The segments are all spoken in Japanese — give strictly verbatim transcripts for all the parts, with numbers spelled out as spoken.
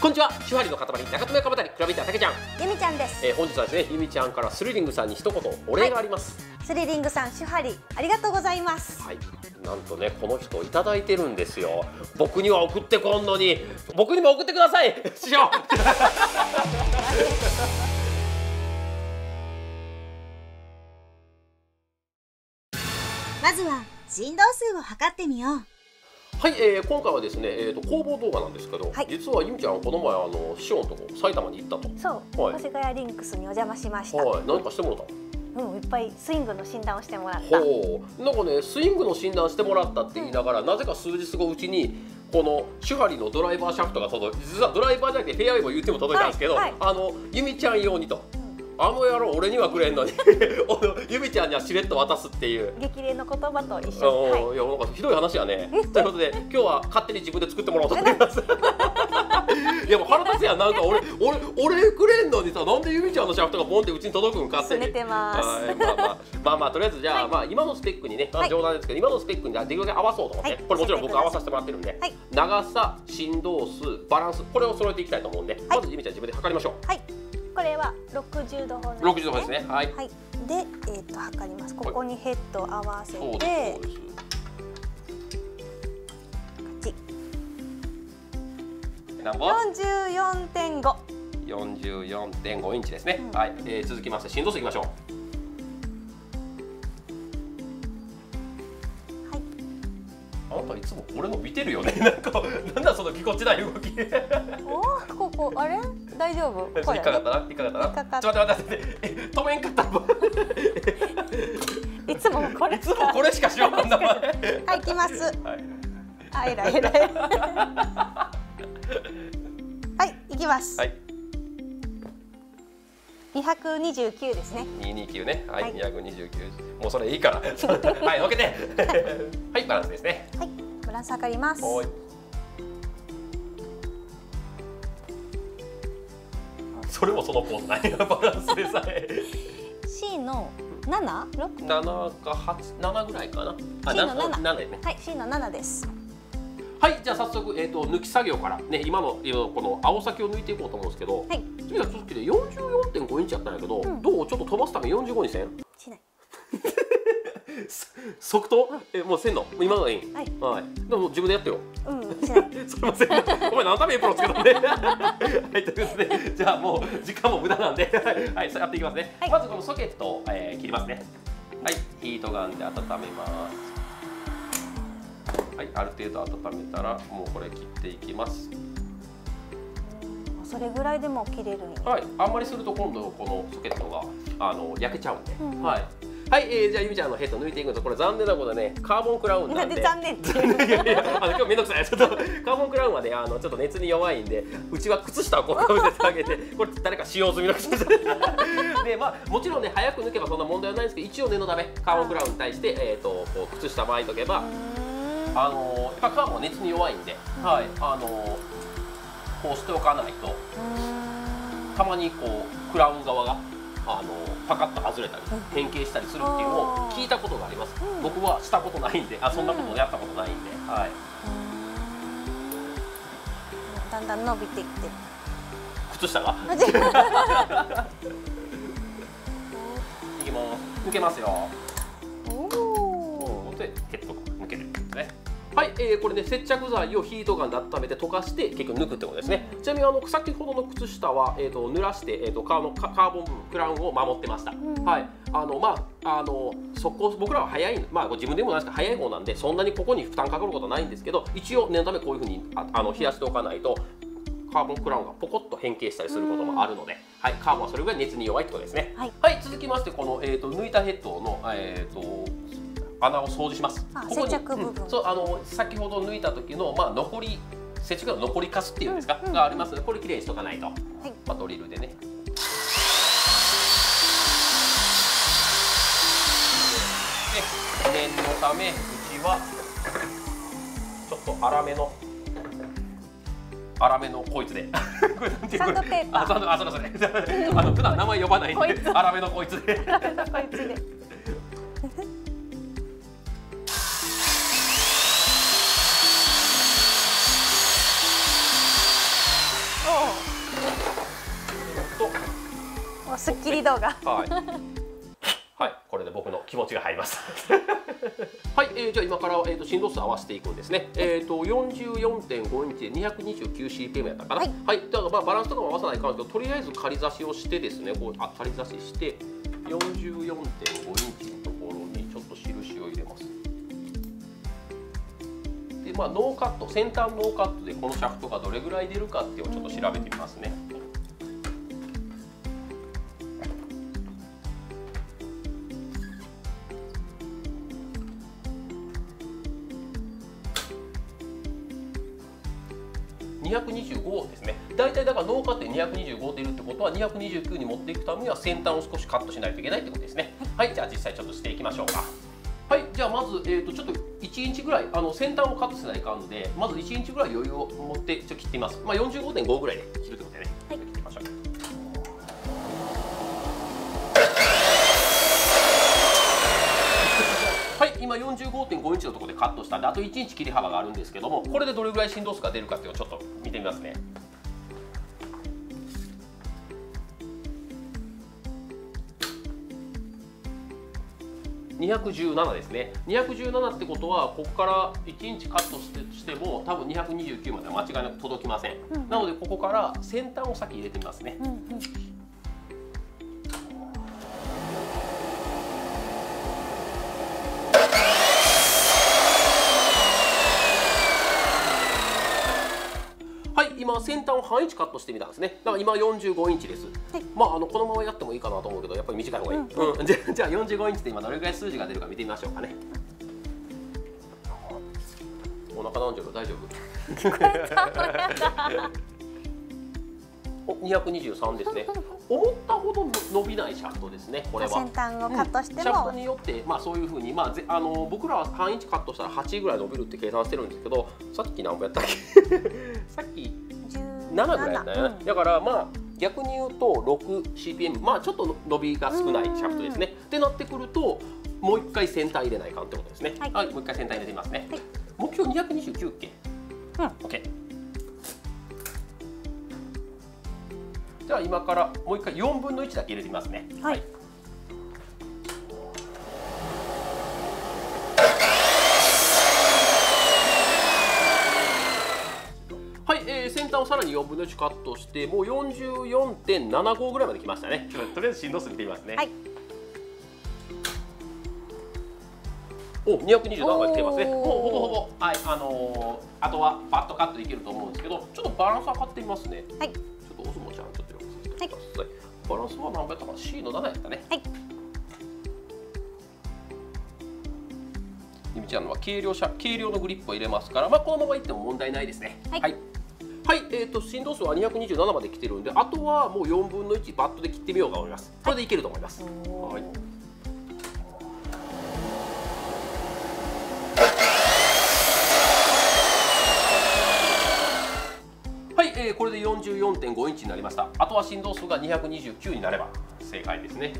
こんにちは、シュハリの塊中留かばたりクラビタたけちゃん、ゆみちゃんです。えー、本日はですね、ゆみちゃんからスリリングさんに一言お礼があります。はい、スリリングさん、シュハリありがとうございます。はい、なんとねこの人いただいてるんですよ。僕には送ってこんのに、僕にも送ってください、師匠。まずは振動数を測ってみよう。はい、えー、今回はですね、えー、と工房動画なんですけど、はい、実はゆみちゃんこの前あの師匠のとこ埼玉に行ったと。そう、はい、越谷リンクスにお邪魔しました。はい、何かしてもらった。うん、いっぱいスイングの診断をしてもらった。ほう、なんかねスイングの診断してもらったって言いながら、うん、なぜか数日後うちにこのシュハリのドライバーシャフトが届いて、実はドライバーじゃなくてフェアウェイも言っても届いたんですけど、はいはい、あのゆみちゃん用にと。うん、あの野郎俺にはくれんのにゆみちゃんにはしれっと渡すっていう激励の言葉と一緒に、いやなんかひどい話やねということで今日は勝手に自分で作ってもらおうと思いますいやもう腹立つやん、なんか俺俺俺くれんのにさ、なんでゆみちゃんのシャフトがボンってうちに届くんかって。まあまあとりあえずじゃあ、まあ今のスペックにね、冗談ですけど今のスペックにできるだけ合わそうと思って、これもちろん僕合わさせてもらってるんで、長さ、振動数、バランス、これを揃えていきたいと思うんで、まずゆみちゃん自分で測りましょう。はい、これは六十度ほどですね。はい。はい、で、えっ、ー、と測ります。ここにヘッドを合わせて、はい、よんじゅうよんてんご。四十四点五インチですね。うん、はい、えー。続きまして振動数いきましょう。はい。あなたいつも俺の見てるよね。なんかなんだそのぎこちない動き。おお、ここあれ？大丈夫。引っかかったな、引っかかったな。ちょっと待って待って、止めんかった。いつもこれ、いつもこれしかしようなんだ。はい、行きます。はい。あ、えらいえらい。はい、行きます。はい。二百二十九ですね。二二九ね、はい、二百二十九。もうそれいいから。はい、オッケー。はい、バランスですね。はい、バランス測ります。それもそのポーズないなバランスでさえC のなな、ろく、ななかはち、ななぐらいかな。あ、C のななですね。はい、C のななです。はい、じゃあ早速えっと抜き作業からね、今のこの青先を抜いていこうと思うんですけど、はい。次は続きで よんじゅうよんてんご インチやったんやけど、うん、どうちょっと飛ばすためよんじゅうごにせん？しない。即答？え、もうせんの？今のでいい？はい。はい。でも自分でやってよ。うん。すみません。お前何ためエプロンつけたんで。はい、ということで、じゃあもう時間も無駄なんで、はい、やっていきますね。まずこのソケットを切りますね。はい、ヒートガンで温めます。はい、ある程度温めたらもうこれ切っていきます。それぐらいでも切れるんや。はい、あんまりすると今度このソケットがあの焼けちゃうんで。はい。はい、えー、じゃあゆみちゃんのヘッド抜いていくんです。これ残念なことはねカーボンクラウンなんで。なんで残念っていう。いやいや、あの今日めんどくさい。ちょっとカーボンクラウンはねあのちょっと熱に弱いんで、うちは靴下をこうかぶせてあげて、これ誰か使用済みの靴下で、まあもちろんね早く抜けばそんな問題はないんですけど、一応念のためカーボンクラウンに対してえっとこう靴下巻いとけば、あのやっぱカーボンは熱に弱いんで、はい、あのこうしておかないと、たまにこうクラウン側が。あのパカッと外れたり変形したりするっていうのを聞いたことがあります。うん、僕はしたことないんで、あ、そんなことをやったことないんで、うん、はい。だんだん伸びてきて。靴下が。いきます。抜けますよ。おお。で、ヘッドが抜けるんですね。はい、えー、これね接着剤をヒートガンで温めて溶かして結局抜くってことですね。ちなみにあの先ほどの靴下は、えー、と濡らして、えー、とカーボンクラウンを守ってました、うん、はい、あのまああの速攻僕らは早い、まあ、自分でもないですけど早い方なんでそんなにここに負担かかることはないんですけど、一応念のためこういうふうにああの冷やしておかないとカーボンクラウンがポコッと変形したりすることもあるので、はい、カーボンはそれぐらい熱に弱いってことですね。はい、はい、続きましてこの、えー、と抜いたヘッドのえっ、ー、と穴を掃除します。接着部分。そう、あの先ほど抜いた時のまあ残り接着の残りカスっていうんですか、がありますので、これきれいにしとかないと。はい。まあドリルでね。で、念のためうちはちょっと粗めの粗めのこいつで。これなんていうの？サンドペーパー。あ、サンド、あ、そうそうそう。あの普段名前呼ばないんで、粗めのこいつで。こいつで。のスッキリ動画。はいはい、これで僕の気持ちが入ります。はい、えー、じゃあ今から、えー、と振動数合わせていくんですね。えっ、ー、と よんじゅうよんてんご インチで にひゃくにじゅうきゅうシーピーエム やったかな。はい、はい、だからまあバランスとかも合わさないかんけど、とりあえず仮差しをしてですね、こうあ仮差しして よんじゅうよんてんご インチのところにちょっと印を入れます。で、まあノーカット、先端ノーカットでこのシャフトがどれぐらい出るかっていうのをちょっと調べてみますね。にひゃくにじゅうごですね。だいたいだからノーカットでにひゃくにじゅうご出るってことはにひゃくにじゅうきゅうに持っていくためには先端を少しカットしないといけないってことですね。はい、じゃあ実際ちょっとしていきましょうか。はい、じゃあまず、えー、とちょっといちインチぐらいあの先端をカットせないかんので、まずいちインチぐらい余裕を持ってちょっと切ってみます。まあ よんじゅうごてんご ぐらいで切るってことでね。はい、切ってみましょう。今 よんじゅうごてんご インチのところでカットしたんで、あといちインチ切り幅があるんですけども、これでどれぐらい振動数が出るかっていうのをちょっと見てみますね。にひゃくじゅうななですね。にひゃくじゅうななってことは、ここからいちインチカットしてしても多分にひゃくにじゅうきゅうまでは間違いなく届きません。うん、なのでここから先端を先入れてみますね。うんうん、先端を半インチカットしてみたんですね。だから今よんじゅうごインチです。はい、まああのこのままやってもいいかなと思うけど、やっぱり短い方がいい。うんうん、じゃあじゃあよんじゅうごインチで今どれぐらい数字が出るか見てみましょうかね。お腹何十大丈夫？にひゃくにじゅうさんですね。思ったほど伸びないシャフトですね。これは先端をカットしても、うん、シャフトによってまあそういう風にまあぜあの僕らは半インチカットしたらはちぐらい伸びるって計算してるんですけど、さっき何本やったっけ？さっきななぐらいだね。うん、だからまあ逆に言うと ろくシーピーエム、 まあちょっと伸びが少ないシャフトですね。ってなってくるともう一回先端入れないかんってことですね。はい、はい、もう一回先端入れてみますね。はい、目標にひゃくにじゅうきゅうっけ、うん、OK。 じゃあ今からもう一回よんぶんのいちだけ入れてみますね。はい、はい、先端をさらによんぶんのいちカットして、もう よんじゅうよんてんななご ぐらいまで来ましたね。とりあえず振動数見てみますね。はい、おにひゃくにじゅうななまで来てますね。もうほぼほぼ、はい、あのー、あとはバッとカットできると思うんですけど、ちょっとバランス上がってみますね。はい、ちょっとお相撲ちゃんちょっと色々させてください。はい、バランスは何倍だったかな、 シー のななやったね。はい、ゆみちゃんのは軽量車軽量のグリップを入れますから、まあ、このままいっても問題ないですね。はい、はい、はい、えーと振動数はにひゃくにじゅうななまで来てるんで、あとはもうよんぶんのいちバットで切ってみようと思います。これでいけると思います。はい、はい、えー、これで よんじゅうよんてんご インチになりました。あとは振動数がにひゃくにじゅうきゅうになれば正解ですね。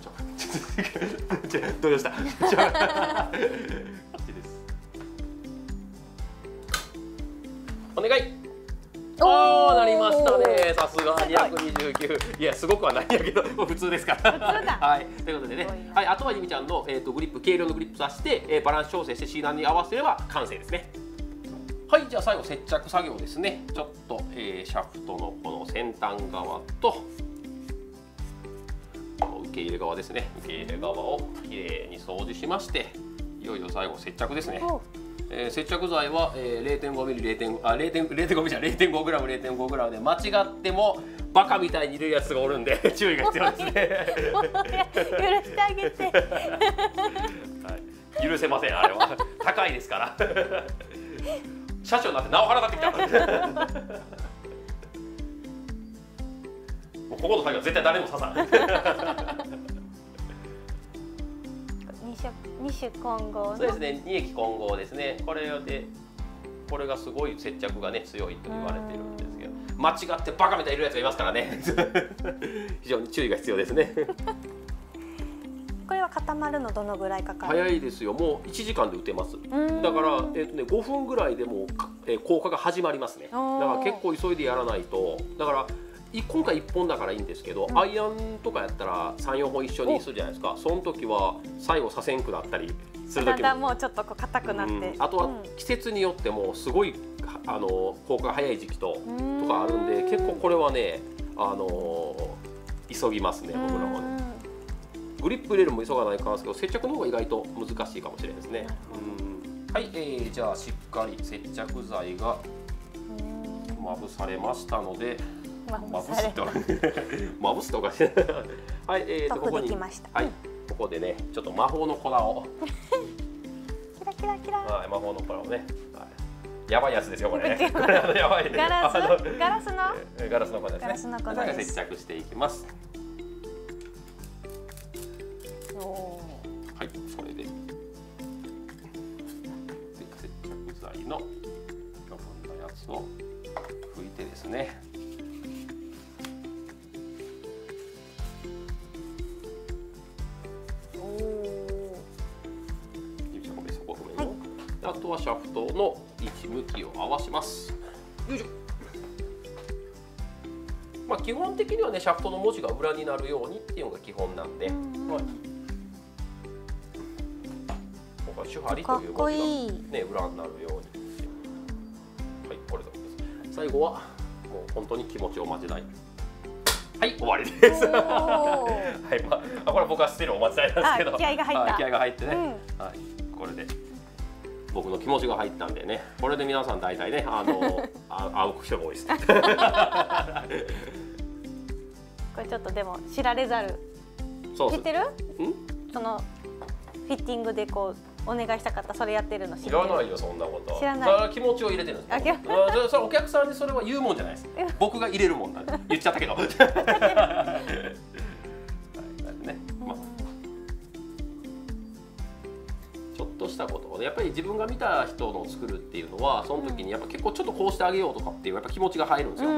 ちょっとどうしたこっちです。お願い。おお、なりましたね。さすがにひゃくにじゅうきゅう。いや、すごくはないんやけど、普通ですから。はい、ということでね。はい、あとはゆみちゃんの、えっと、グリップ、軽量のグリップさして、えー、バランス調整して、シーナに合わせれば完成ですね。はい、じゃあ、最後接着作業ですね。ちょっと、えー、シャフトのこの先端側と。受け入れ側ですね。受け入れ側をきれいに掃除しまして。いよいよ最後接着ですね。えー、接着剤は、えー、れいてんごミリ、れいてんごグラム、れいてんごグラム で、間違ってもバカみたいに入れるやつがおるんで注意が必要ですね。許してあげて。はい、許せません、あれは。高いですから。社長になってなお腹立ってきた。もうここの作業は絶対誰も刺さない。二種混合。そうですね、二液混合ですね。これでこれがすごい接着がね強いと言われてるんですけど、間違ってバカみたいにいるやつがいますからね。非常に注意が必要ですね。これは固まるのどのぐらいかかる？早いですよ。もういちじかんで打てます。だからえっとねごふんぐらいでもう効果が始まりますね。だから結構急いでやらないと、だから。今回いっぽんだからいいんですけど、うん、アイアンとかやったらさん、よんほん一緒にするじゃないですか。その時は最後左遷区だったりする時もだんだんもうちょっとこう硬くなって、うん、あとは季節によってもすごいあの効果が早い時期ととかあるんで、結構これはねあの急ぎますね僕らはね。グリップ入れるも急がないかなんですけど、接着の方が意外と難しいかもしれないですね。うん、はい、えー、じゃあしっかり接着剤がまぶされましたので。まぶすとまぶすとおかしい。はい、えーとここにはいここでねちょっと魔法の粉をキラキラキラ、はい、魔法の粉をね、はい、やばいやつですよこれね。これあのやばいね。ガラスガラスのガラスの粉ですね。ガラスの粉です。接着していきます。はい、それで接着剤の余分なやつを拭いてですね。あとはシャフトの位置向きを合わします。よいしょ。まあ基本的にはねシャフトの文字が裏になるようにっていうのが基本なんで。はい。ここはシュハリという文字がね裏になるように。はい、これだけです。最後はもう本当に気持ちをまじない。はい、終わりです。はい、まあこれは僕はスティールおまじないなんですけど。気合が入った。気合が入ってね。うん、はい、これで。僕の気持ちが入ったんでね、これで皆さん大体ね、あのあう人が多いです。これちょっとでも知られざる。知ってる？そのフィッティングでこうお願いしたかったそれやってるの知らないよそんなこと。知らない。だから気持ちを入れてるんですよ。それお客さんにそれは言うもんじゃないです。僕が入れるもんなんで言っちゃったけど。したことをね、やっぱり自分が見た人の作るっていうのはその時にやっぱ結構ちょっとこうしてあげようとかっていうやっぱ気持ちが入るんですよ。う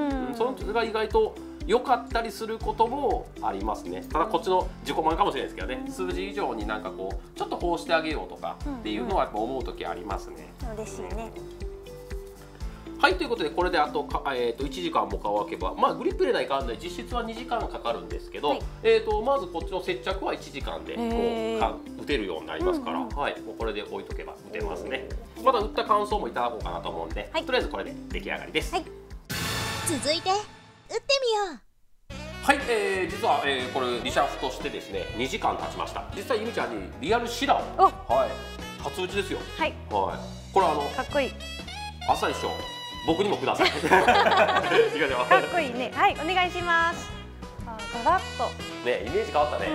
ん、それが意外と良かったりすることもありますね。ただこっちの自己満かもしれないですけどね、うん、数字以上になんかこうちょっとこうしてあげようとかっていうのはやっぱ思う時ありますね。嬉しいね。はい、ということでこれであと、えー、といちじかんも乾けば、まあ、グリップ入れないかんで実質はにじかんかかるんですけど、はい、えとまずこっちの接着はいちじかんでこう打てるようになりますから、うんうん、はい、もうこれで置いとけば打てますね。また打った感想もいただこうかなと思うんで、はい、とりあえずこれで出来上がりです。はい、続いて打ってみよう。はい、えー、実は、えー、これリシャフトしてですねにじかん経ちました。実際ゆみちゃんにリアルシラを、はい、初打ちですよ。はい、はい、これあのかっこいい朝一緒僕にもください。かっこいいね。はい、お願いします。あ、ガラッと。ね、イメージ変わったね。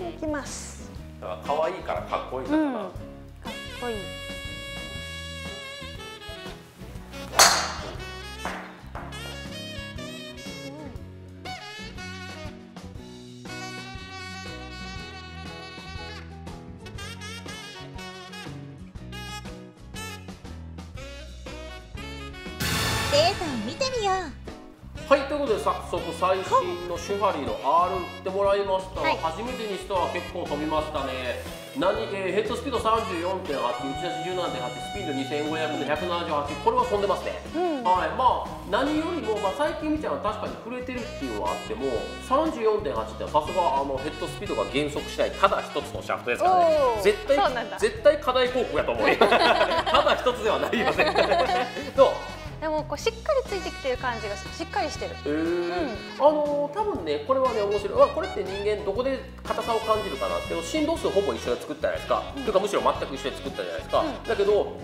うん、いきます。だから可愛いからかっこいいから、うん。かっこいい。データを見てみよう。はい、ということで早速最新のシュハリの アール 打ってもらいました。はい、初めてにしては結構飛びましたね。何えー、ヘッドスピード さんじゅうよんてんはち、打ち出し じゅうななてんはち、スピードにせんごひゃくのひゃくななじゅうはち、これは飛んでますね。うん、はい、まあ何よりも、まあ、最近みたいな確かに触れてるっていうのはあっても さんじゅうよんてんはち ってさすがあのヘッドスピードが減速しないただ一つのシャフトですからね。絶対絶対課題項目やと思う。ただ一つではないよね。どうでもこうしっかりついてきてる感じがしっかりしてる。あの多分ねこれはね面白い。まあこれって人間どこで硬さを感じるかなんですけど、振動数ほぼ一緒で作ったじゃないですか。というかむしろ全く一緒で作ったじゃないですか。うん、だけど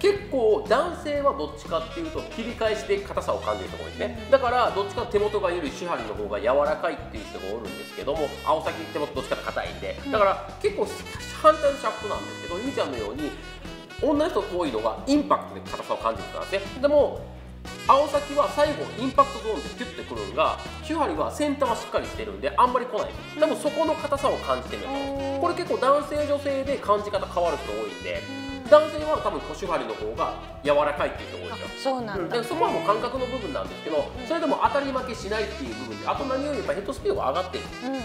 結構男性はどっちかっていうと切り返しで硬さを感じるところですね。だからどっちか手元がよりシュハリの方が柔らかいっていう人がおるんですけども、青先手元どっちかって硬いんで、だから結構反対のシャフトなんですけど、ゆみちゃんのように。女の人多いのがインパクトで硬さを感じるからですね。でも青先は最後インパクトゾーンでキュッてくるのがシュハリは先端はしっかりしてるんであんまり来ない。多分そこの硬さを感じてるんです。これ結構男性女性で感じ方変わる人多いんで、男性は多分シュハリの方が柔らかいっていう人多いですよ。そうなんだ。そこはもう感覚の部分なんですけど、それでも当たり負けしないっていう部分で、あと何よりやっぱヘッドスピードが上がってる、うん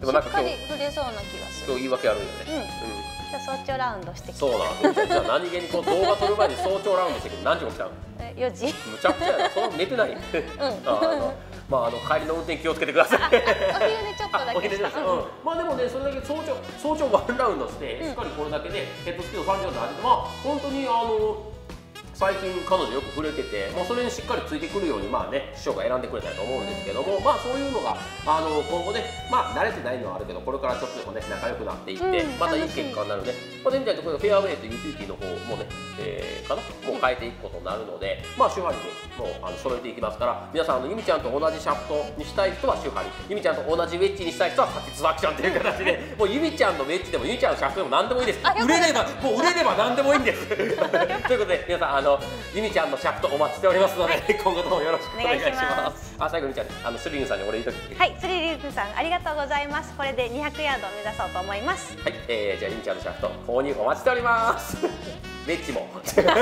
うん、でもなんかしっかり触れそうな気がする。今日言い訳あるよね、うんうん、早朝ラウンドしてきた。そうなんですよ。じゃあ何気にこう動画撮る前に早朝ラウンドしてきて何時起きたの？えよじ。むちゃくちゃ、その寝てない。うん。まああの帰りの運転気をつけてください。お昼寝ちょっとだけした。まあでもね、それだけ早朝早朝ワンラウンドしてしっかりこれだけでヘッドスピードさんじゅうど上げて、まあ本当にあの最近彼女よく触れてて、まあそれにしっかりついてくるようにまあね師匠が選んでくれたと思うんですけども、まあそういうのがあの今後ね、まあ慣れてないのはあるけどこれからちょっとでもね仲良くなっていってまたいい結果になるね。まあでみたいなところでフェアウェイとユーティリティの方もね。えー、かなもう変えていくことになるので、まあシュハリもあの揃えていきますから、皆さんあのユミちゃんと同じシャフトにしたい人はシュハリ、ユミちゃんと同じウェッジにしたい人はサティスファクションという形で、もうユミちゃんのウェッジでもユミちゃんのシャフトでも何でもいいです。売れればもう売れれば何でもいいんですということで皆さんあのユミちゃんのシャフトお待ちしておりますので、はい、今後ともよろしくお願いします。あ、最後にユミちゃんあのスリリングさんにお礼言いとき。はい、スリリングさんありがとうございます。これでにひゃくヤードを目指そうと思います。はい、えー、じゃあユミちゃんのシャフト購入お待ちしておりますベッチもチャ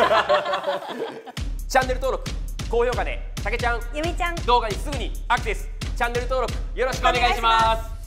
ンネル登録、高評価で、たけちゃん、ゆみちゃん動画にすぐにアクセス。チャンネル登録よろしくお願いします。